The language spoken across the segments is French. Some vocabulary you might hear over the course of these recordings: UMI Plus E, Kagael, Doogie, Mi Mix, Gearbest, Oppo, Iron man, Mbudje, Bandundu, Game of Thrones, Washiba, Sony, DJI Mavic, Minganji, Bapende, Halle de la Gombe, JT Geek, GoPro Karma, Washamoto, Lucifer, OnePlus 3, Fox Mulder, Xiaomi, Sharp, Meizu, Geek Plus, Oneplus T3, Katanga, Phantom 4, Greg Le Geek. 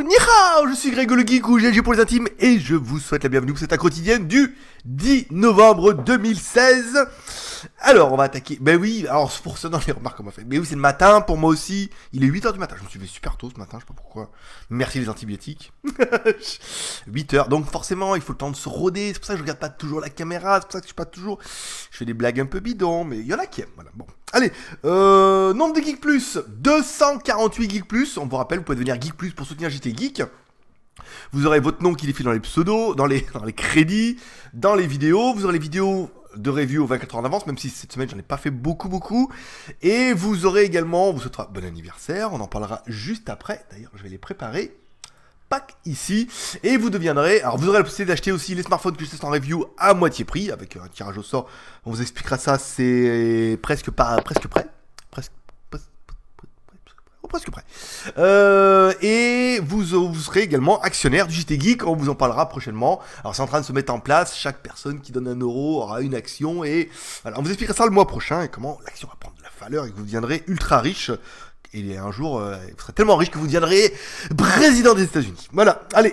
Ni hao, je suis Greg Le Geek ou GLG pour les intimes et je vous souhaite la bienvenue pour cette quotidienne du 10 novembre 2016. Alors on va attaquer, ben oui, alors pour ça dans les remarques qu'on m'a fait, mais oui c'est le matin pour moi aussi, il est 8h du matin, je me suis fait super tôt ce matin, je sais pas pourquoi, merci les antibiotiques, 8h, donc forcément il faut le temps de se roder, c'est pour ça que je regarde pas toujours la caméra, c'est pour ça que je suis pas toujours, je fais des blagues un peu bidons, mais il y en a qui aiment, voilà, bon. Allez, nombre de Geek Plus, 248 Geek Plus, on vous rappelle, vous pouvez devenir Geek Plus pour soutenir JT Geek. Vous aurez votre nom qui défile dans les pseudos, dans les crédits, dans les vidéos, vous aurez les vidéos de review aux 24 heures d'avance, même si cette semaine j'en ai pas fait beaucoup, et vous aurez également, on vous souhaitera bon anniversaire, on en parlera juste après, d'ailleurs je vais les préparer, pack ici, et vous deviendrez, alors vous aurez la possibilité d'acheter aussi les smartphones que je teste en review à moitié prix, avec un tirage au sort, on vous expliquera ça, c'est presque prêt. Et vous serez également actionnaire du JT Geek, on vous en parlera prochainement. Alors c'est en train de se mettre en place, chaque personne qui donne 1 € aura une action et voilà, on vous expliquera ça le mois prochain et comment l'action va prendre de la valeur et que vous deviendrez ultra riche. Et un jour, vous serez tellement riche que vous deviendrez président des États-Unis. Voilà. Allez,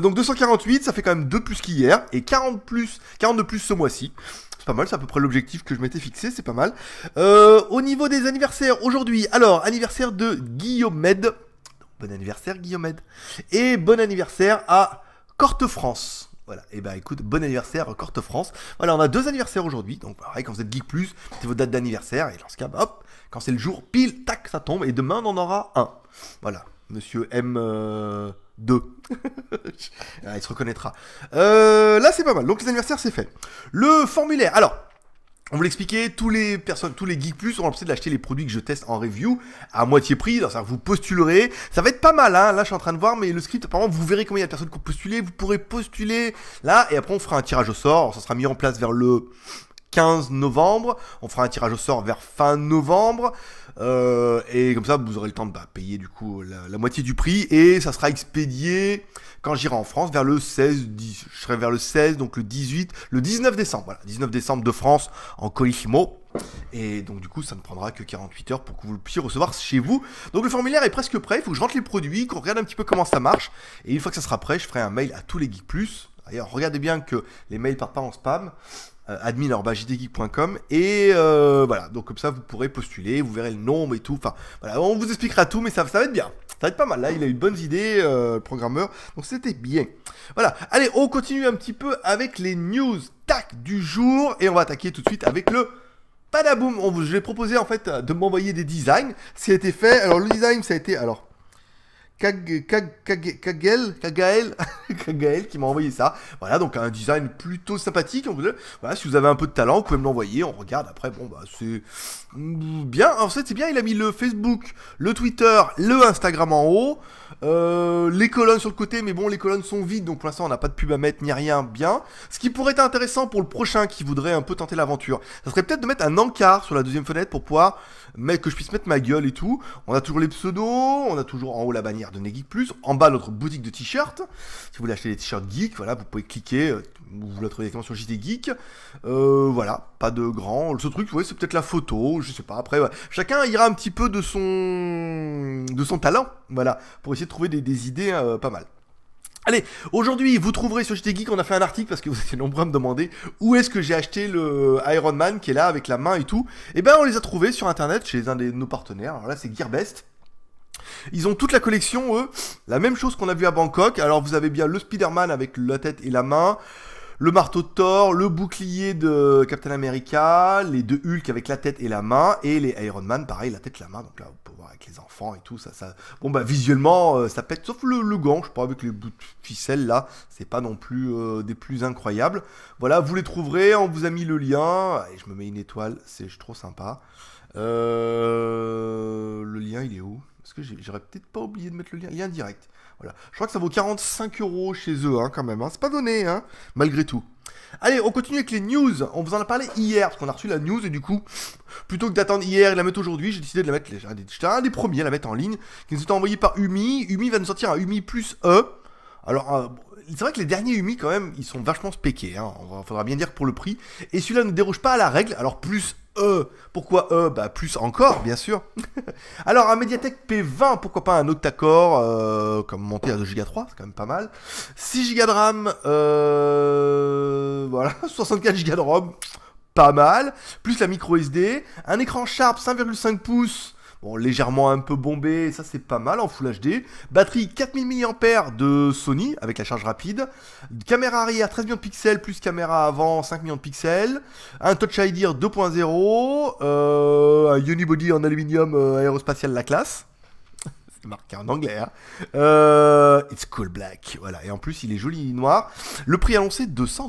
donc 248, ça fait quand même 2 plus qu'hier et 42 plus ce mois-ci. Pas mal, c'est à peu près l'objectif que je m'étais fixé, c'est pas mal. Au niveau des anniversaires, aujourd'hui, alors, anniversaire de Guillaume Med. Bon anniversaire, Guillaume Med. Et bon anniversaire à Corte France. Voilà, et bah écoute, bon anniversaire Corte France. Voilà, on a 2 anniversaires aujourd'hui, donc pareil, quand vous êtes Geek Plus, c'est votre date d'anniversaire, et dans ce cas, bah, hop, quand c'est le jour, pile, tac, ça tombe, et demain, on en aura un. Voilà, monsieur M... 2. Il se reconnaîtra. Là, c'est pas mal. Donc, les anniversaires, c'est fait. Le formulaire. Alors, on vous l'expliquait, tous les Geek Plus auront l'option d'acheter les produits que je teste en review à moitié prix. Alors, ça, vous postulerez. Ça va être pas mal, hein. Là, je suis en train de voir, mais le script, apparemment, vous verrez combien il y a de personnes qui ont postulé. Vous pourrez postuler là, et après, on fera un tirage au sort. Alors, ça sera mis en place vers le 15 novembre, on fera un tirage au sort vers fin novembre, et comme ça vous aurez le temps de payer du coup la moitié du prix, et ça sera expédié quand j'irai en France vers le 16, je serai vers le 16, donc le 18, le 19 décembre, voilà, 19 décembre de France en Colissimo, et donc du coup ça ne prendra que 48 heures pour que vous le puissiez recevoir chez vous. Donc le formulaire est presque prêt, il faut que je rentre les produits, qu'on regarde un petit peu comment ça marche, et une fois que ça sera prêt, je ferai un mail à tous les Geek Plus. D'ailleurs, regardez bien que les mails partent pas en spam, admin@jtgeek.com, et voilà, donc comme ça vous pourrez postuler, vous verrez le nombre et tout, enfin voilà, on vous expliquera tout, mais ça va être bien, ça va être pas mal, là il a eu de bonnes idées, le programmeur, donc c'était bien. Voilà, allez, on continue un petit peu avec les news tac du jour, et on va attaquer tout de suite avec le padaboum. Je vais proposer en fait de m'envoyer des designs, ce qui a été fait. Alors le design, ça a été, alors Kagael qui m'a envoyé ça. Voilà, donc un design plutôt sympathique. Voilà, si vous avez un peu de talent, vous pouvez me l'envoyer. On regarde après. Bon, bah, c'est bien. En fait, c'est bien. Il a mis le Facebook, le Twitter, le Instagram en haut. Les colonnes sur le côté. Mais bon, les colonnes sont vides. Donc pour l'instant, on n'a pas de pub à mettre ni rien. Bien. Ce qui pourrait être intéressant pour le prochain qui voudrait un peu tenter l'aventure, ça serait peut-être de mettre un encart sur la deuxième fenêtre pour pouvoir que je puisse mettre ma gueule et tout. On a toujours les pseudos. On a toujours en haut la bannière de Geek Plus, en bas notre boutique de t-shirts. Si vous voulez acheter des t-shirts geek, voilà, vous pouvez cliquer, vous la trouvez directement sur JT Geek. Voilà, pas de grand. Le seul truc, ouais, c'est peut-être la photo, je sais pas. Après, ouais, chacun ira un petit peu de son talent, voilà, pour essayer de trouver des idées pas mal. Allez, aujourd'hui, vous trouverez sur JT Geek, on a fait un article parce que vous étiez nombreux à me demander où est-ce que j'ai acheté le Iron Man qui est là avec la main et tout. Et ben, on les a trouvés sur internet chez un de nos partenaires. Alors là, c'est Gearbest. Ils ont toute la collection, eux, la même chose qu'on a vu à Bangkok. Alors vous avez bien le Spider-Man avec la tête et la main, le marteau de Thor, le bouclier de Captain America, les 2 Hulk avec la tête et la main, et les Iron Man, pareil, la tête et la main. Donc là, on peut voir avec les enfants et tout, ça... Bon bah visuellement, ça pète, sauf le gant, je crois, avec les bouts de ficelle là, c'est pas non plus des plus incroyables. Voilà, vous les trouverez, on vous a mis le lien, et je me mets une étoile, c'est trop sympa. Le lien, il est où ? Parce que j'aurais peut-être pas oublié de mettre le lien direct. Voilà. Je crois que ça vaut 45 € chez eux, hein, quand même. Hein. C'est pas donné, hein, malgré tout. Allez, on continue avec les news. On vous en a parlé hier, parce qu'on a reçu la news, et du coup, plutôt que d'attendre hier et de la mettre aujourd'hui, j'ai décidé de la mettre. J'étais un des premiers à la mettre en ligne, qui nous était envoyé par UMI. UMI va nous sortir un UMI Plus E. Alors, c'est vrai que les derniers UMI, quand même, ils sont vachement spéqués. Hein. On faudra bien dire pour le prix. Et celui-là ne déroge pas à la règle. Alors, plus Pourquoi E? Bah plus encore, bien sûr. Alors un MediaTek P20, pourquoi pas un octa-core comme monté à 2 Go 3, c'est quand même pas mal. 6 Go de RAM, voilà, 64 Go de ROM, pas mal. Plus la micro SD, un écran Sharp 5,5 pouces. Bon, légèrement un peu bombé, ça c'est pas mal en Full HD. Batterie 4000 mAh de Sony avec la charge rapide. Caméra arrière 13 millions de pixels plus caméra avant 5 millions de pixels. Un Touch ID 2.0. Un unibody en aluminium aérospatial la classe. C'est marqué en anglais. Hein. It's cool black. Voilà. Et en plus il est joli noir. Le prix annoncé $200.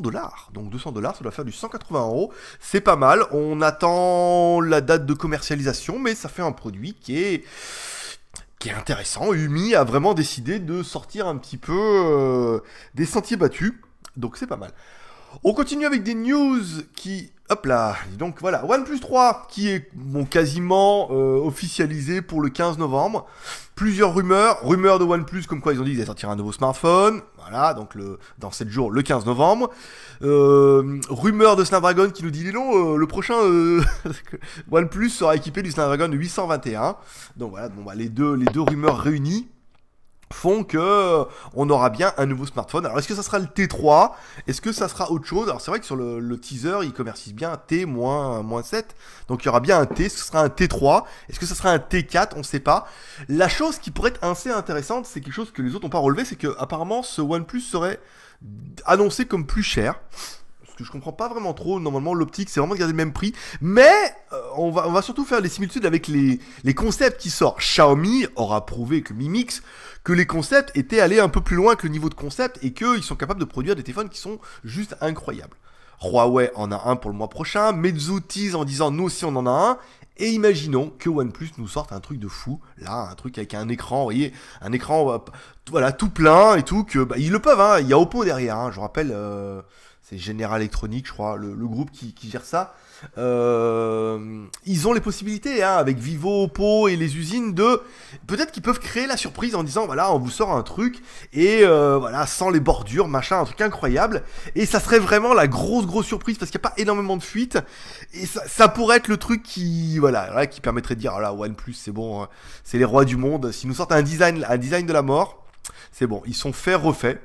Donc $200, ça doit faire du 180 €. C'est pas mal. On attend la date de commercialisation, mais ça fait un produit qui est intéressant. UMI a vraiment décidé de sortir un petit peu des sentiers battus. Donc c'est pas mal. On continue avec des news qui... Hop là, donc voilà, OnePlus 3 qui est bon, quasiment officialisé pour le 15 novembre. Plusieurs rumeurs de OnePlus comme quoi ils ont dit qu'ils allaient sortir un nouveau smartphone. Voilà, donc dans 7 jours, le 15 novembre. Rumeur de Snapdragon qui nous dit, le prochain OnePlus sera équipé du Snapdragon 821. Donc voilà, bon, bah, les deux rumeurs réunies font que on aura bien un nouveau smartphone. Alors est-ce que ça sera le T3? Est-ce que ça sera autre chose? Alors c'est vrai que sur le teaser, il commercise bien un T-7. Donc il y aura bien un T, ce sera un T3. Est-ce que ça sera un T4? On ne sait pas. La chose qui pourrait être assez intéressante, c'est quelque chose que les autres n'ont pas relevé, c'est que apparemment ce OnePlus serait annoncé comme plus cher. Que je comprends pas vraiment trop. Normalement l'optique c'est vraiment de garder le même prix, mais on va surtout faire des similitudes avec les concepts qui sortent. Xiaomi aura prouvé que Mi Mix, que les concepts étaient allés un peu plus loin que le niveau de concept et qu'ils sont capables de produire des téléphones qui sont juste incroyables. Huawei en a un pour le mois prochain, Meizu tease en disant nous aussi on en a un, et imaginons que OnePlus nous sorte un truc de fou, là, un truc avec un écran, vous voyez, un écran voilà, tout plein et tout, que bah, ils le peuvent, hein. Il y a Oppo derrière, hein, je vous rappelle... c'est General Electronic, je crois, le groupe qui gère ça. Ils ont les possibilités, hein, avec Vivo, Oppo et les usines de... Peut-être qu'ils peuvent créer la surprise en disant, voilà, on vous sort un truc, et voilà, sans les bordures, machin, un truc incroyable. Et ça serait vraiment la grosse surprise, parce qu'il n'y a pas énormément de fuites. Et ça pourrait être le truc qui, voilà, là, qui permettrait de dire, oh là, OnePlus, c'est bon, c'est les rois du monde. S'ils nous sortent un design de la mort, c'est bon, ils sont faits, refaits.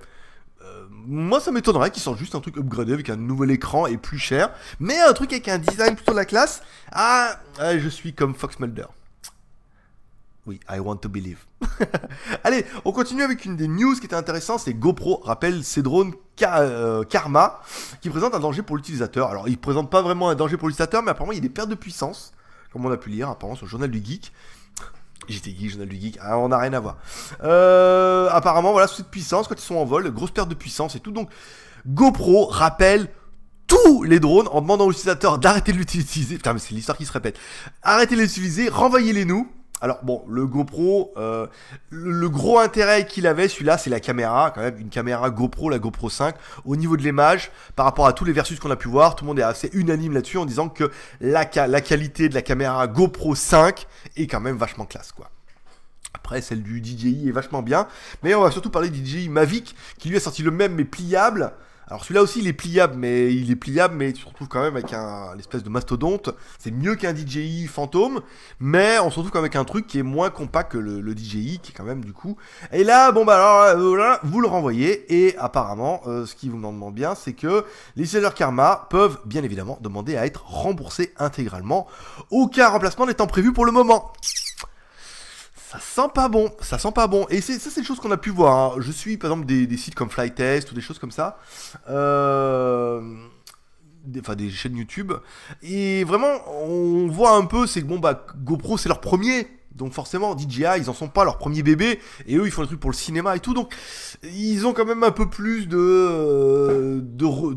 Moi ça m'étonnerait qu'ils sortent juste un truc upgradé avec un nouvel écran et plus cher, mais un truc avec un design plutôt de la classe. Ah, je suis comme Fox Mulder. Oui, I want to believe. Allez, on continue avec une des news qui était intéressante, c'est GoPro rappelle ses drones Karma qui présente un danger pour l'utilisateur. Alors il présente pas vraiment un danger pour l'utilisateur, mais apparemment il y a des pertes de puissance, comme on a pu lire apparemment sur le journal du geek. JT Geek, journal du geek, ah, on n'a rien à voir. Apparemment, voilà, sous de puissance, quand ils sont en vol, grosse perte de puissance et tout. Donc, GoPro rappelle tous les drones en demandant aux utilisateurs d'arrêter de l'utiliser. Putain, mais c'est l'histoire qui se répète. Arrêtez de l'utiliser, renvoyez-les nous. Alors bon, le GoPro, le gros intérêt qu'il avait, celui-là, c'est la caméra, quand même, une caméra GoPro, la GoPro 5, au niveau de l'image, par rapport à tous les versus qu'on a pu voir, tout le monde est assez unanime là-dessus en disant que la qualité de la caméra GoPro 5 est quand même vachement classe, quoi. Après, celle du DJI est vachement bien, mais on va surtout parler du DJI Mavic, qui lui a sorti le même, mais pliable. Alors celui-là aussi il est pliable mais tu te retrouves quand même avec l'espèce de mastodonte. C'est mieux qu'un DJI Phantom, mais on se retrouve quand même avec un truc qui est moins compact que le DJI, qui est quand même du coup. Et là bon bah alors là, vous le renvoyez, et apparemment ce qui vous demande bien, c'est que les sellers Karma peuvent bien évidemment demander à être remboursés intégralement, aucun remplacement n'étant prévu pour le moment. Ça sent pas bon, ça sent pas bon. Et ça c'est une chose qu'on a pu voir, hein. Je suis par exemple des sites comme Flytest ou des choses comme ça, des chaînes YouTube, et vraiment on voit un peu, c'est que bon bah GoPro c'est leur premier, donc forcément DJI ils en sont pas leur premier bébé, et eux ils font des trucs pour le cinéma et tout, donc ils ont quand même un peu plus de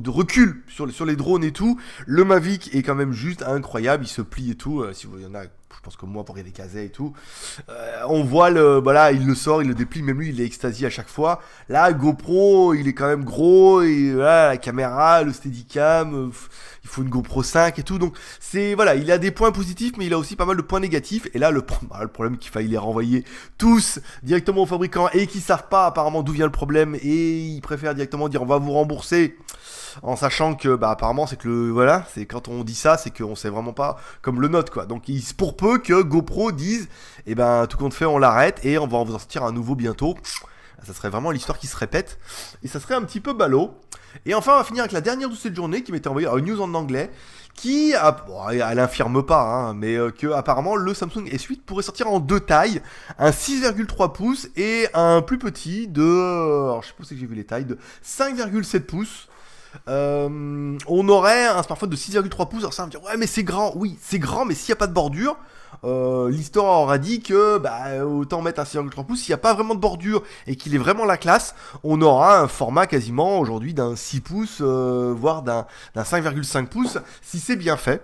recul sur les drones et tout. Le Mavic est quand même juste incroyable, il se plie et tout, si vous y en a je pense comme moi pour regarder Kagael et tout, on voit le, voilà, il le sort, il le déplie, même lui il est extasié à chaque fois. Là GoPro il est quand même gros et voilà, la caméra, le steadicam, il faut une GoPro 5 et tout, donc c'est voilà, il a des points positifs mais il a aussi pas mal de points négatifs. Et là le problème qu'il faille les renvoyer tous directement aux fabricants et qui savent pas apparemment d'où vient le problème et ils préfèrent directement dire on va vous rembourser, en sachant que bah apparemment c'est que le voilà, c'est quand on dit ça c'est qu'on sait vraiment pas, comme le note quoi. Donc pour peu que GoPro dise et eh ben tout compte fait on l'arrête et on va en sortir un nouveau bientôt, ça serait vraiment l'histoire qui se répète et ça serait un petit peu ballot. Et enfin on va finir avec la dernière de cette journée qui m'était envoyée, une news en anglais qui, bon, elle infirme pas hein, mais que apparemment le Samsung S8 pourrait sortir en deux tailles, un 6,3 pouces et un plus petit de, alors, je sais pas si j'ai vu les tailles, de 5,7 pouces. On aurait un smartphone de 6,3 pouces. Alors ça va me dire ouais mais c'est grand. Oui c'est grand, mais s'il n'y a pas de bordure, l'histoire aura dit que bah, autant mettre un 6,3 pouces s'il n'y a pas vraiment de bordure et qu'il est vraiment la classe. On aura un format quasiment aujourd'hui d'un 6 pouces voire d'un 5,5 pouces si c'est bien fait.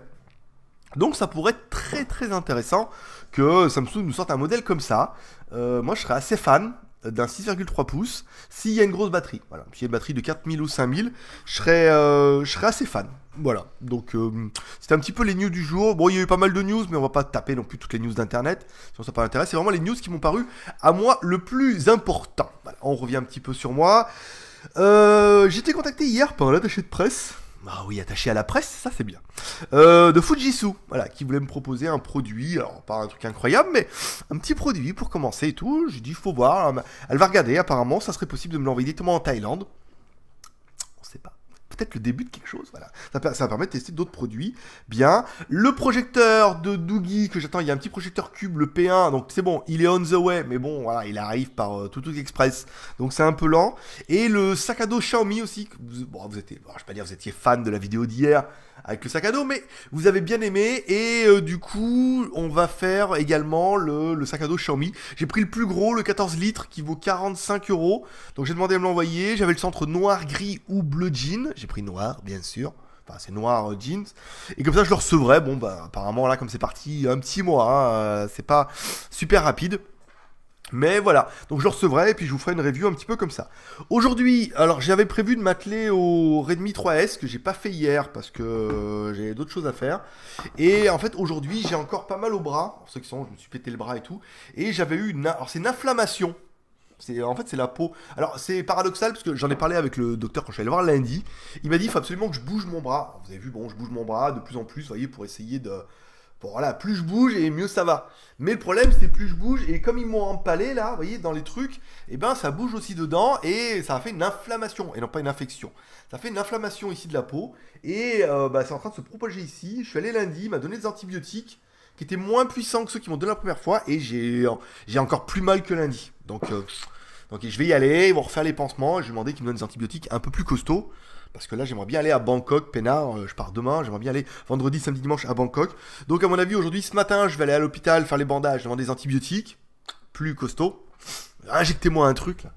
Donc ça pourrait être très très intéressant que Samsung nous sorte un modèle comme ça. Moi je serais assez fan d'un 6,3 pouces, s'il y a une grosse batterie, voilà, s'il y a une batterie de 4000 ou 5000, je serais assez fan, voilà, donc c'était un petit peu les news du jour. Bon, il y a eu pas mal de news, mais on va pas taper non plus toutes les news d'internet, si ça pas l'intérêt, c'est vraiment les news qui m'ont paru, à moi, le plus important. Voilà, on revient un petit peu sur moi, j'ai été contacté hier par l'attaché de presse, ah oui, attaché à la presse, ça c'est bien, de Fujitsu, voilà, qui voulait me proposer un produit, alors pas un truc incroyable, mais un petit produit pour commencer et tout. J'ai dit faut voir, elle va regarder, apparemment ça serait possible de me l'envoyer directement en Thaïlande, on sait pas, peut-être le début de quelque chose, voilà, ça va permettre de tester d'autres produits, bien, le projecteur de Doogie que j'attends, il y a un petit projecteur cube, le P1, donc c'est bon, il est on the way, mais bon, voilà, il arrive par Toutou Express, donc c'est un peu lent, et le sac à dos Xiaomi aussi, bon, vous étiez, bon, je vais pas dire vous étiez fan de la vidéo d'hier, avec le sac à dos, mais vous avez bien aimé, et du coup, on va faire également le sac à dos Xiaomi, j'ai pris le plus gros, le 14 litres, qui vaut 45 €, donc j'ai demandé à me l'envoyer, j'avais le centre noir, gris ou bleu jean, j'ai pris noir bien sûr, enfin c'est noir jeans, et comme ça je le recevrai. Bon bah apparemment là comme c'est parti un petit mois hein, c'est pas super rapide, mais voilà, donc je le recevrai et puis je vous ferai une review un petit peu comme ça. Aujourd'hui, alors j'avais prévu de m'atteler au Redmi 3S que j'ai pas fait hier parce que j'ai d'autres choses à faire, et en fait aujourd'hui j'ai encore pas mal au bras, pour ceux qui sont, je me suis pété le bras et tout, et j'avais eu une, alors c'est une inflammation. En fait, c'est la peau. Alors, c'est paradoxal parce que j'en ai parlé avec le docteur quand je suis allé le voir lundi. Il m'a dit il faut absolument que je bouge mon bras. Vous avez vu, bon, je bouge mon bras de plus en plus, vous voyez, pour essayer de. Bon, voilà, plus je bouge et mieux ça va. Mais le problème, c'est plus je bouge et comme ils m'ont empalé là, vous voyez, dans les trucs, eh ben ça bouge aussi dedans et ça a fait une inflammation et non pas une infection. Ça fait une inflammation ici de la peau et bah, c'est en train de se propager ici. Je suis allé lundi, il m'a donné des antibiotiques qui étaient moins puissants que ceux qui m'ont donné la première fois et j'ai encore plus mal que lundi. Donc je vais y aller, ils vont refaire les pansements, et je vais demander qu'ils me donnent des antibiotiques un peu plus costauds, parce que là j'aimerais bien aller à Bangkok, peinard, je pars demain, j'aimerais bien aller vendredi, samedi, dimanche à Bangkok. Donc à mon avis aujourd'hui, ce matin, je vais aller à l'hôpital faire les bandages, demander des antibiotiques, plus costauds. Injectez-moi un truc là.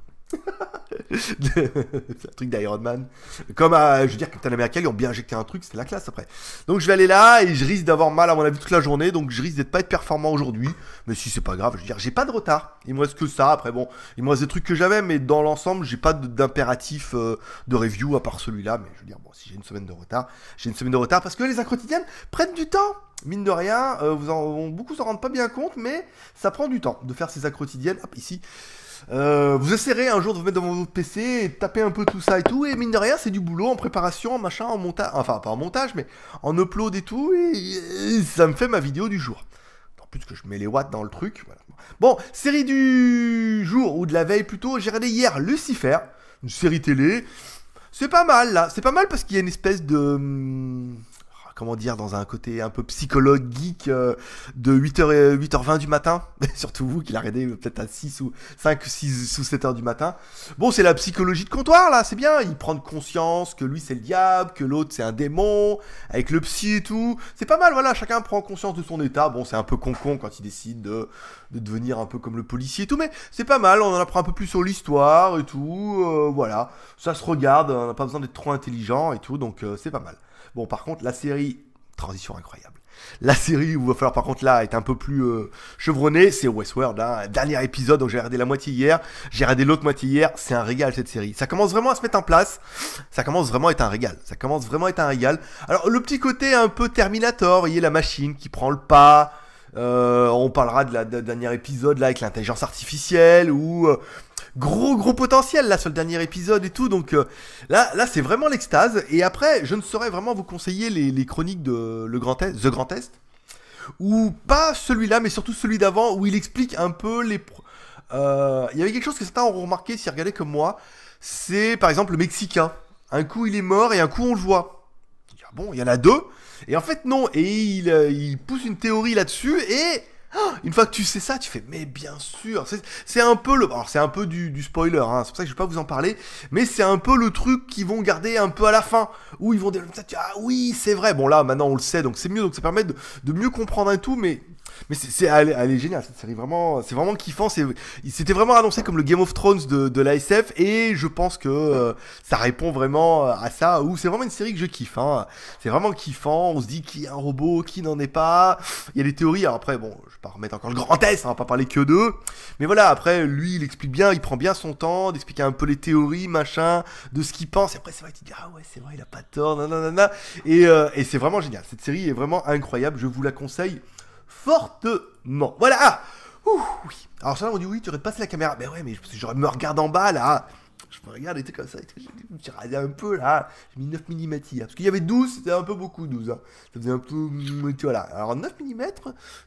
C'est un truc d'Iron Man. Comme à, je veux dire, Captain America, ils ont bien injecté un truc, c'était la classe après. Donc je vais aller là et je risque d'avoir mal à mon avis toute la journée, donc je risque d'être pas être performant aujourd'hui. Mais si c'est pas grave, je veux dire, j'ai pas de retard. Il me reste que ça. Après bon, il me reste des trucs que j'avais, mais dans l'ensemble, j'ai pas d'impératif de review à part celui-là. Mais je veux dire, bon, si j'ai une semaine de retard, j'ai une semaine de retard parce que les incrotidiennes prennent du temps. Mine de rien, beaucoup s'en rendent pas bien compte, mais ça prend du temps de faire ces incrotidiennes. Hop, ici. Vous essayerez un jour de vous mettre devant votre PC et de taper un peu tout ça et tout, et mine de rien c'est du boulot en préparation, en machin, en montage, enfin pas en montage mais en upload et tout, et ça me fait ma vidéo du jour. En plus que je mets les watts dans le truc, voilà. Bon, série du jour, ou de la veille plutôt, j'ai regardé hier Lucifer, une série télé, c'est pas mal là, c'est pas mal parce qu'il y a une espèce de... Comment dire, dans un côté un peu psychologue geek de 8h20 du matin. Surtout vous qui l'arrêtez peut-être à 6 ou 7h du matin. Bon, c'est la psychologie de comptoir là, c'est bien. Ils prennent conscience que lui c'est le diable, que l'autre c'est un démon, avec le psy et tout. C'est pas mal, voilà, chacun prend conscience de son état. Bon, c'est un peu con quand il décide de devenir un peu comme le policier et tout, mais c'est pas mal, on en apprend un peu plus sur l'histoire et tout. Voilà, ça se regarde, on n'a pas besoin d'être trop intelligent et tout, donc c'est pas mal. Bon, par contre, la série, transition incroyable, La série où il va falloir par contre là être un peu plus chevronné, c'est Westworld, hein. Dernier épisode, donc j'ai regardé la moitié hier, j'ai regardé l'autre moitié hier, c'est un régal cette série. Ça commence vraiment à se mettre en place, ça commence vraiment à être un régal, ça commence vraiment à être un régal. Alors le petit côté un peu Terminator, il y a la machine qui prend le pas, on parlera de dernier épisode là avec l'intelligence artificielle ou... Gros potentiel là sur le dernier épisode et tout, donc là c'est vraiment l'extase. Et après je ne saurais vraiment vous conseiller les chroniques de The Grand Test, ou pas celui-là mais surtout celui d'avant où il explique un peu les... Il y avait quelque chose que certains ont remarqué s'ils regardaient comme moi, c'est par exemple le Mexicain, un coup il est mort et un coup on le voit. Ah bon, il y en a deux, et en fait non, et il pousse une théorie là-dessus et... Une fois que tu sais ça, tu fais, mais bien sûr, c'est un peu le... Alors c'est un peu du spoiler, hein, c'est pour ça que je vais pas vous en parler, mais c'est un peu le truc qu'ils vont garder un peu à la fin, où ils vont dire, ah oui, c'est vrai, bon là, maintenant on le sait, donc c'est mieux, donc ça permet de mieux comprendre un tout, mais elle est géniale, cette série, vraiment, c'est vraiment kiffant, c'était vraiment annoncé comme le Game of Thrones de l'ASF, et je pense que ça répond vraiment à ça, où c'est vraiment une série que je kiffe, hein, c'est vraiment kiffant, on se dit qui est un robot, qui n'en est pas, il y a des théories, alors après, bon, je vais pas remettre encore le Grand Test, on va pas parler que d'eux, mais voilà, après, lui, il explique bien, il prend bien son temps d'expliquer un peu les théories, machin, de ce qu'il pense, et après, c'est vrai, tu te dis, ah ouais, c'est vrai, il a pas tort, nanana, et c'est vraiment génial, cette série est vraiment incroyable, je vous la conseille, fortement. Voilà. Ah, oui. Alors ça on dit oui, tu aurais passé la caméra. Mais ouais, mais je me regarde en bas là. Je me regarde, était comme ça. J'ai regardé un peu là. J'ai mis 9 mm là, parce qu'il y avait 12, c'était un peu beaucoup 12. Hein. Ça faisait un peu voilà. Alors 9 mm,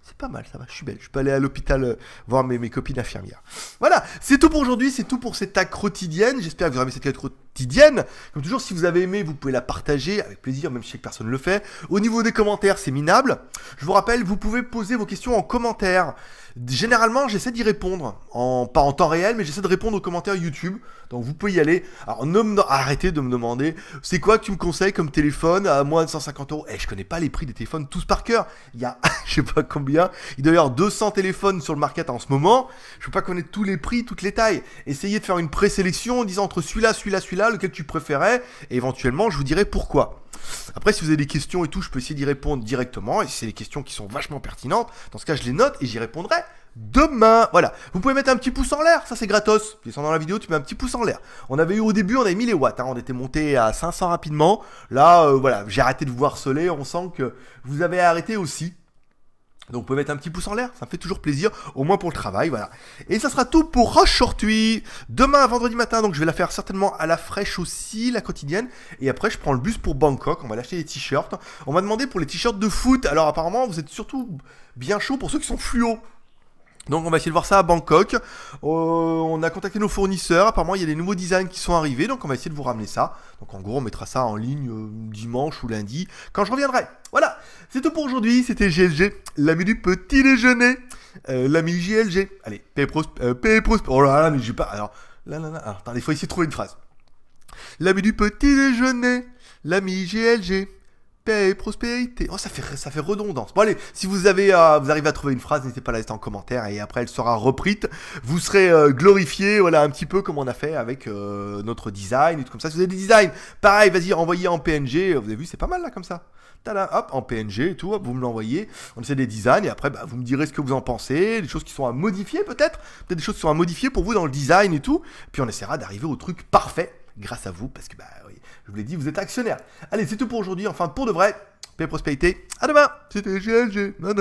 c'est pas mal, ça va. Je suis belle. Je peux aller à l'hôpital voir mes copines infirmières. Voilà, c'est tout pour aujourd'hui, c'est tout pour cette tag quotidienne. J'espère que vous aurez aimé cette tag quotidienne. Comme toujours, si vous avez aimé, vous pouvez la partager avec plaisir, même si chaque personne le fait. Au niveau des commentaires, c'est minable. Je vous rappelle, vous pouvez poser vos questions en commentaire. Généralement, j'essaie d'y répondre, pas en temps réel, mais j'essaie de répondre aux commentaires YouTube. Donc vous pouvez y aller. Alors arrêtez de me demander, c'est quoi que tu me conseilles comme téléphone à moins de 150 €. Eh, je connais pas les prix des téléphones tous par cœur. Il y a, je sais pas combien, il doit y avoir 200 téléphones sur le market en ce moment. Je peux pas connaître tous les prix, toutes les tailles. Essayez de faire une présélection en disant entre celui-là, celui-là, celui-là, lequel tu préférais. Et éventuellement, je vous dirai pourquoi. Après, si vous avez des questions et tout, je peux essayer d'y répondre directement. Et si c'est des questions qui sont vachement pertinentes, dans ce cas, je les note et j'y répondrai demain. Voilà. Vous pouvez mettre un petit pouce en l'air. Ça, c'est gratos. Descends dans la vidéo, tu mets un petit pouce en l'air. On avait eu au début, on avait mis les watts. Hein. On était monté à 500 rapidement. Là, voilà, j'ai arrêté de vous harceler. On sent que vous avez arrêté aussi. Donc, vous pouvez mettre un petit pouce en l'air, ça me fait toujours plaisir, au moins pour le travail, voilà. Et ça sera tout pour aujourd'hui. Demain, vendredi matin, donc je vais la faire certainement à la fraîche aussi, la quotidienne. Et après, je prends le bus pour Bangkok, on va l'acheter des t-shirts. On m'a demandé pour les t-shirts de foot, alors apparemment, vous êtes surtout bien chaud pour ceux qui sont fluo. Donc on va essayer de voir ça à Bangkok. On a contacté nos fournisseurs. Apparemment il y a des nouveaux designs qui sont arrivés. Donc on va essayer de vous ramener ça. Donc en gros on mettra ça en ligne dimanche ou lundi, quand je reviendrai. Voilà, c'est tout pour aujourd'hui. C'était GLG, l'ami du petit déjeuner. L'ami GLG. Allez, P-Pros. Oh là là, mais j'ai pas... Alors, là. Alors, attendez, il faut essayer de trouver une phrase. L'ami du petit déjeuner, l'ami GLG. Et prospérité. Oh, ça fait redondance. Bon, allez, si vous avez vous arrivez à trouver une phrase, n'hésitez pas à la laisser en commentaire et après elle sera reprise. Vous serez glorifié, voilà, un petit peu comme on a fait avec notre design et tout comme ça. Si vous avez des designs, pareil, vas-y, envoyez en PNG. Vous avez vu, c'est pas mal là comme ça. Tada, hop, en PNG et tout, hop, vous me l'envoyez. On essaie des designs et après, bah, vous me direz ce que vous en pensez, des choses qui sont à modifier peut-être des choses qui sont à modifier pour vous dans le design et tout. Puis on essaiera d'arriver au truc parfait grâce à vous parce que, bah, oui. Je vous l'ai dit, vous êtes actionnaire. Allez, c'est tout pour aujourd'hui. Enfin, pour de vrai, paix et prospérité. À demain. C'était GLG. Non.